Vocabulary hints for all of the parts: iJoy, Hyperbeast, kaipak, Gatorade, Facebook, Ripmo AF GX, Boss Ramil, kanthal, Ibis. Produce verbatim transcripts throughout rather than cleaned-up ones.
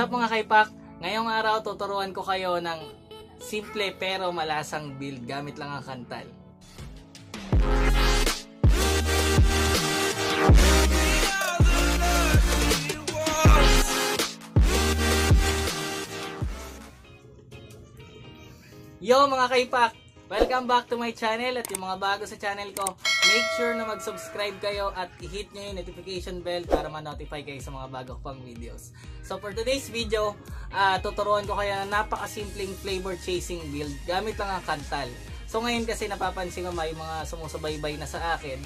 What's up mga kaipak? Ngayong araw tuturuan ko kayo ng simple pero malasang build gamit lang ang kanthal. Yo mga kaipak! Welcome back to my channel at yung mga bago sa channel ko, make sure na mag-subscribe kayo at i-hit nyo yung notification bell para ma-notify kayo sa mga bago pang videos. So for today's video, uh, tuturuan ko kayo ng napakasimpleng flavor chasing build gamit lang ang kanthal. So ngayon kasi napapansin ko may mga sumusubaybay na sa akin.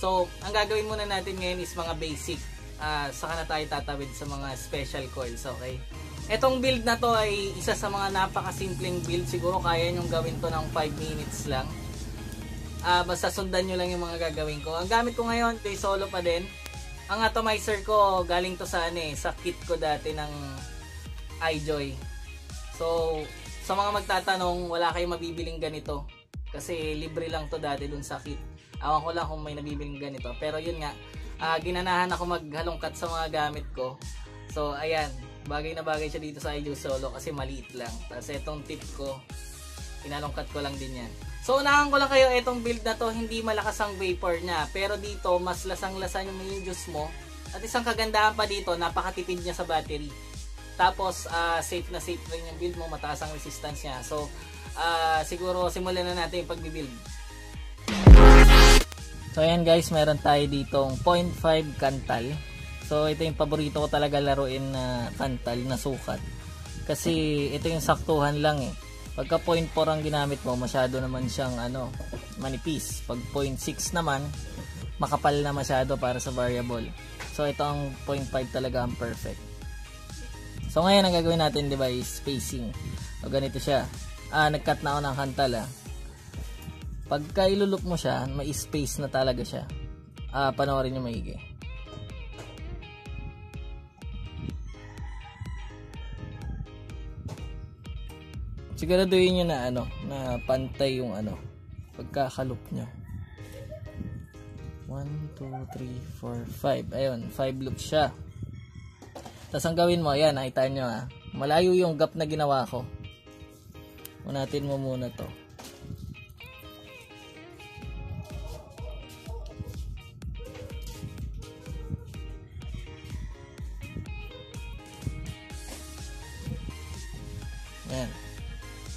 So ang gagawin muna natin ngayon is mga basic. Uh, saka na tayo tatawid sa mga special coils, okay? Etong build na to ay isa sa mga napakasimpleng build. Siguro kaya nyong gawin to ng five minutes lang. Uh, basta sundan nyo lang yung mga gagawin ko. Ang gamit ko ngayon, play solo pa din. Ang atomizer ko, galing to sa, ano, eh, sa kit ko dati ng iJoy. So, sa mga magtatanong, wala kayong mabibiling ganito. Kasi libre lang to dati dun sa kit. Awan ko lang kung may nabibiling ganito. Pero yun nga, uh, ginanahan ako maghalongkat sa mga gamit ko. So, ayan, bagay na bagay siya dito sa iJoy solo kasi maliit lang. Tapos itong tip ko, inalongkat ko lang din yan. So unahan ko lang kayo itong build na to, hindi malakas ang vapor niya, pero dito mas lasang-lasan yung main juice mo. At isang kagandahan pa dito, napakatipid niya sa battery. Tapos uh, safe na safe rin yung build mo, mataas ang resistance niya. So uh, siguro simulan na natin yung pagbibuild. So ayan guys, meron tayo ditong zero point five kanthal. So ito yung paborito ko talaga laruin na kanthal na sukat. Kasi ito yung saktuhan lang eh. Pagka zero point four ang ginamit mo, masyado naman siyang ano, manipis. Pag zero point six naman, makapal na masyado para sa variable. So ito ang zero point five talaga ang perfect. So ngayon ang gagawin natin, 'di ba, is spacing. O ganito siya. Ah, nag-cut na ako ng kanthal. Ah. Pagka ilulup mo siya, may space na talaga siya. Ah, panoorin niyo maigi. Siguraduhin nyo na ano, na pantay yung ano, pagkakaloop nyo. One, two, three, four, five. Ayun, five loops siya. Tapos ang gawin mo, ayan, nakita nyo ha, malayo yung gap na ginawa ko. Unatin mo muna to. Ayan.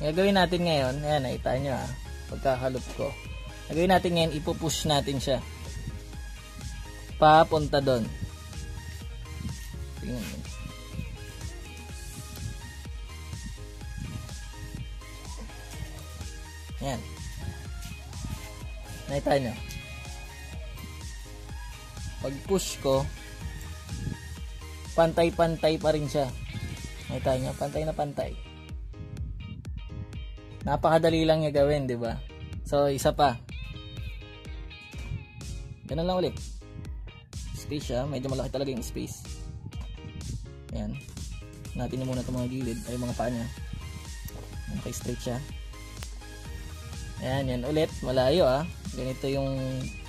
Gagawin natin ngayon, ayan, nakita nyo ha, pagkakalup ko. Gagawin natin ngayon, ipupush natin siya papunta doon. Tingnan nyo. Ayan. Nakita nyo. Pag push ko, pantay-pantay pa rin siya. Nakita nyo, pantay na pantay. Napakadali lang niya gawin, 'di ba? So, isa pa. Ganun lang ulit. Space siya, medyo malaki talaga yung space. Ayan. Natin na muna 'tong mga gilid, ay mga paa niya. Naka-straight siya. Ayan, yan ulit, malayo ah. Ganito yung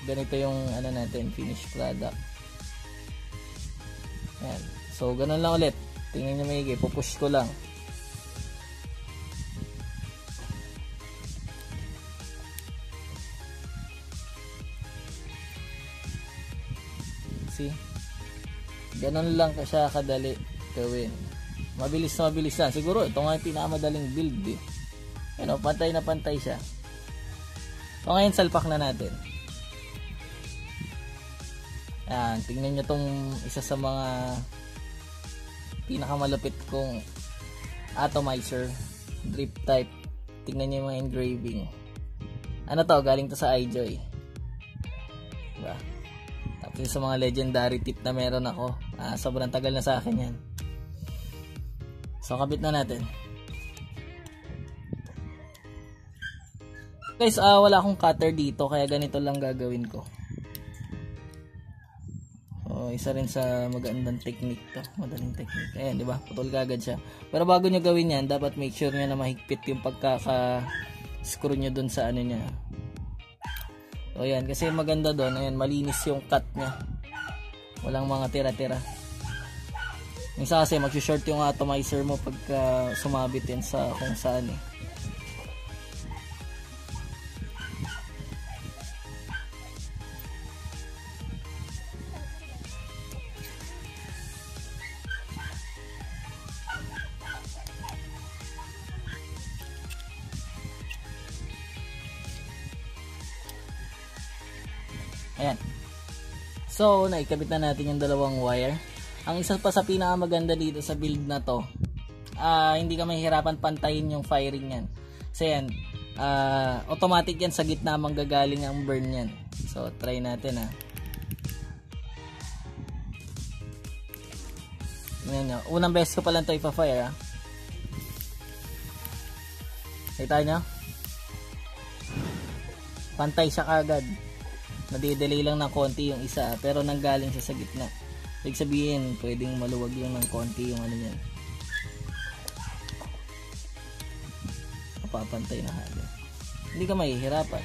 ganito yung ano natin, finished product. Ayan. So, ganun lang ulit. Tingnan niyo maigi, pupush ko lang. See? Ganun lang siya kadali gawin. Mabilis na mabilis lang. Siguro ito nga yung pinakamadaling build eh. Ano, pantay na pantay siya. So ngayon salpak na natin. Ayan, tingnan nyo itong isa sa mga pinakamalupit kong atomizer drip type. Tingnan nyo yung mga engraving. Ano to, galing to sa iJoy. Diba? Tapos sa mga legendary tip na meron ako, ah, sobrang tagal na sa akin yan. So kabit na natin guys. Ah, wala akong cutter dito kaya ganito lang gagawin ko. So isa rin sa magandang technique to, madaling technique. Ayan, diba, putol kagad siya. Pero bago nyo gawin yan, dapat make sure nyo na mahigpit yung pagkaka screw nyo dun sa ano nya. So ayan, kasi maganda doon, ayan, malinis yung cut niya. Walang mga tira-tira. Minsan kasi mag-short yung atomizer mo pagka sumabit yan sa kung saan eh. Ayan. So, naikabit na natin yung dalawang wire. Ang isa pa sa pinakamaganda dito sa build na to, uh, hindi ka mahihirapan pantayin yung firing yan. So yan, uh, automatic yan, sa gitna manggagaling ang burn yan. So try natin ha. Yan, unang beses ko palang ito ipa-fire ha. Kita nyo? Pantay siya kagad. Nadidelay lang ng konti yung isa pero nanggaling siya sa gitna. Ibig sabihin, pwedeng maluwag yung ng konti yung ano yan. Kapapantay na halos. Hindi ka mahihirapan.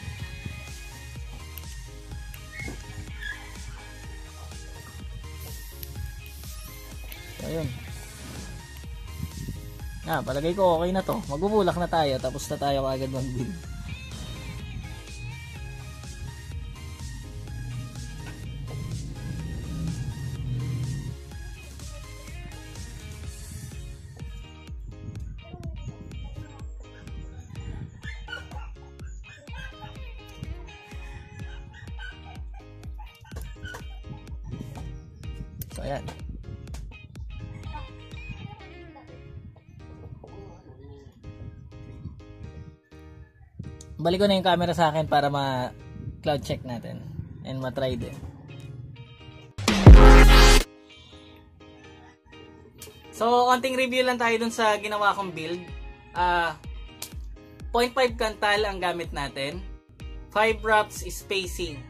So, ayun. Ah, palagay ko okay na to. Magbubulak na tayo, tapos na tayo agad mag-build. Ayan. Balik ko na yung camera sa akin para ma-cloud check natin and ma-try din. So, konting review lang tayo dun sa ginawa kong build. Uh, zero point five kanthal ang gamit natin. five wraps spacing.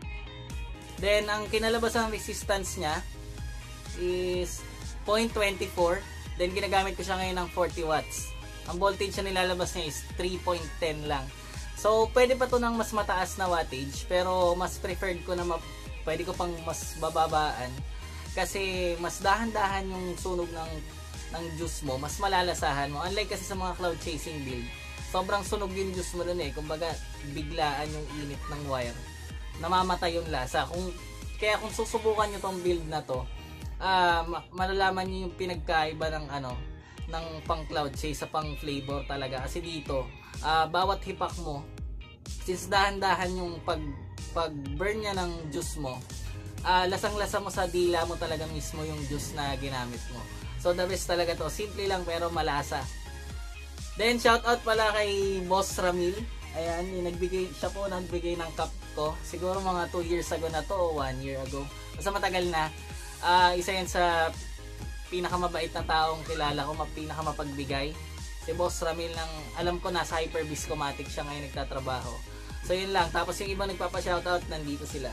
Then, ang kinalabasan resistance niya is zero point two four, then ginagamit ko siya ngayon ng forty watts. Ang voltage na nilalabas niya is three point one zero lang. So pwede pa to ng mas mataas na wattage, pero mas preferred ko na pwede ko pang mas bababaan kasi mas dahan-dahan yung sunog ng ng juice mo, mas malalasahan mo. Unlike kasi sa mga cloud chasing build, sobrang sunog yung juice mo dun eh, kumbaga biglaan yung init ng wire, namamatay yung lasa. Kung kaya kung susubukan nyo tong build na to, ah uh, malalaman niyo yung pinagkaiba ng ano ng pang cloud chase sa pang flavor talaga, kasi dito uh, bawat hipak mo, since dahan-dahan yung pag pag burn niya ng juice mo, uh, lasang-lasa mo sa dila mo talaga mismo yung juice na ginamit mo. So the best talaga to, simple lang pero malasa. Then shout out pala kay Boss Ramil. Ayan, yung nagbigay siya po nagbigay ng cup ko siguro mga two years ago na to o one year ago, basta matagal na. Uh, isa yan sa pinakamabait na taong kilala ko, pinakamapagbigay, si Boss Ramil. Ng alam ko nasa Hyperbeast Comatic siya ngayon nagtatrabaho, so yun lang. Tapos yung iba nagpapa-shoutout, nandito sila.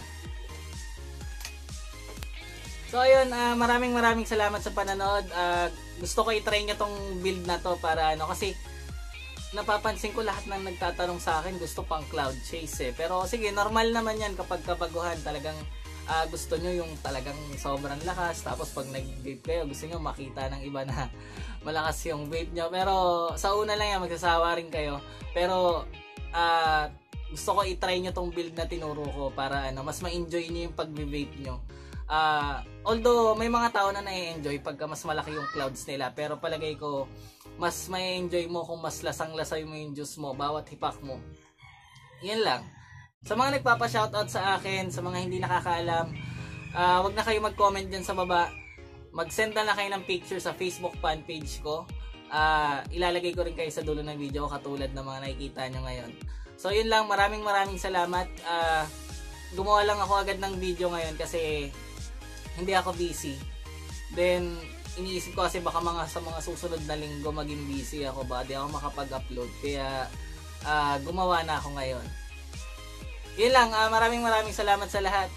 So ayun, uh, maraming maraming salamat sa pananood. Uh, gusto ko i-try nyo tong build na to para ano, kasi napapansin ko lahat ng nagtatanong sa akin gusto pang cloud chase eh. Pero sige, normal naman yan kapag kabaguhan, talagang Uh, gusto nyo yung talagang sobrang lakas, tapos pag nag-vape kayo gusto nyo makita ng iba na malakas yung vape nyo. Pero sa una lang yan, magsasawa rin kayo. Pero uh, gusto ko i-try nyo tong build na tinuro ko para ano, mas ma-enjoy nyo yung pag-vape nyo. Uh, although may mga tao na na-enjoy pagka mas malaki yung clouds nila, pero palagay ko mas ma-enjoy mo kung mas lasang-lasay mo yung juice mo, bawat hipak mo. Yan lang. Sa mga nagpapa-shoutout sa akin, sa mga hindi nakakaalam, uh, wag na kayo mag-comment dyan sa baba. Mag-send na lang kayo ng picture sa Facebook fan page ko. Uh, ilalagay ko rin kayo sa dulo ng video katulad ng mga nakikita nyo ngayon. So yun lang, maraming maraming salamat. Uh, gumawa lang ako agad ng video ngayon kasi hindi ako busy. Then iniisip ko kasi baka mga, sa mga susunod na linggo maging busy ako, baka di ako makapag-upload. Kaya uh, gumawa na ako ngayon. Yun lang, uh, maraming maraming salamat sa lahat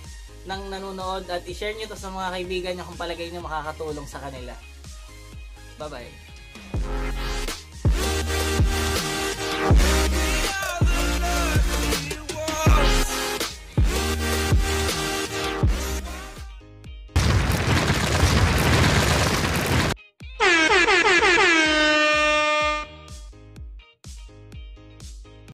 ng nanonood, at i-share nyo to sa mga kaibigan nyo kung palagay nyo makakatulong sa kanila. Bye-bye.